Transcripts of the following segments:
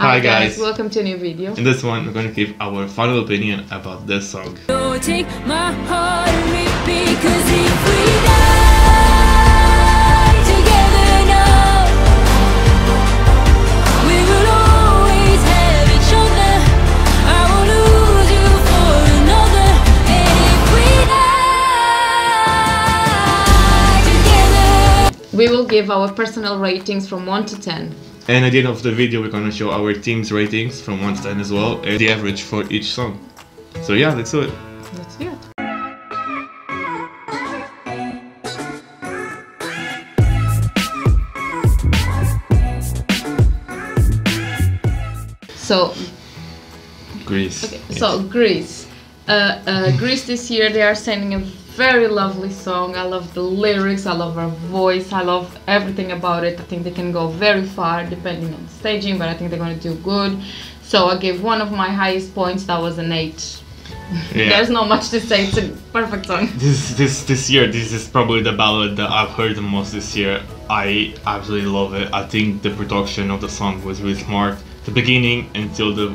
Hi guys, welcome to a new video. In this one, we're going to give our final opinion about this song. Take my heart and me, because if we die together now, we will always have each other. I will lose you for another. And if we die together, we will give our personal ratings from 1 to 10. And at the end of the video, we're gonna show our team's ratings from 1 to 10 as well, and the average for each song. So yeah, let's do it. Let's do it. So Greece. Okay, yes. So Greece. Greece this year, they are sending a very lovely song. I love the lyrics, I love her voice, I love everything about it. I think they can go very far depending on the staging, but I think they're going to do good. So I gave one of my highest points, that was an 8. Yeah. There's not much to say, it's a perfect song. This is probably the ballad that I've heard the most this year. I absolutely love it. I think the production of the song was really smart. The beginning until the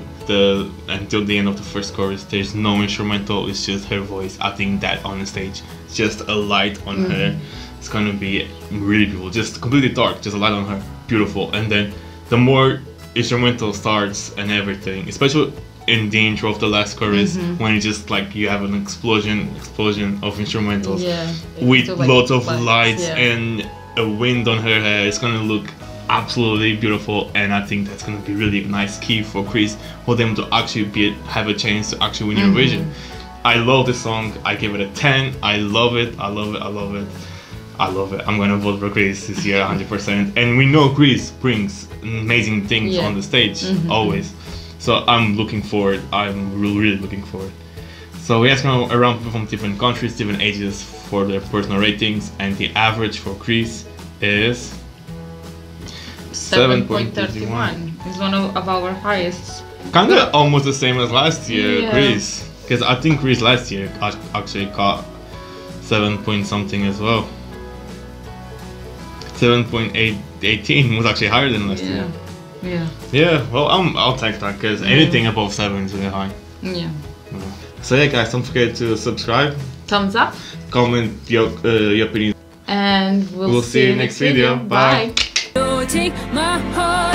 end of the first chorus, there's no instrumental, it's just her voice. I think that on the stage, just a light on her, it's gonna be really beautiful. Just completely dark, just a light on her, beautiful. And then the more instrumental starts and everything, especially in the intro of the last chorus, when it's just like you have an explosion of instrumentals, with so lots of lights and a wind on her hair. It's gonna look absolutely beautiful, and I think that's going to be really nice key for Greece, for them to actually have a chance to actually win Eurovision. I love this song. I give it a 10. I love it. I love it. I love it. I love it. I'm going to vote for Greece this year 100%. And we know Greece brings amazing things on the stage, always. So I'm looking forward. I'm really looking forward. So we asked around people from different countries, different ages for their personal ratings, and the average for Greece is 7.31. is one of our highest. Kinda almost the same as last year, Greece. Because I think Greece last year actually got 7 point something as well. 7.18 was actually higher than last year. Yeah. Yeah. Well, I'll take that, because anything above 7 is really high. Yeah. So yeah, guys, don't forget to subscribe. Thumbs up. Comment your opinion. And we'll see you next video. Bye. Take my heart.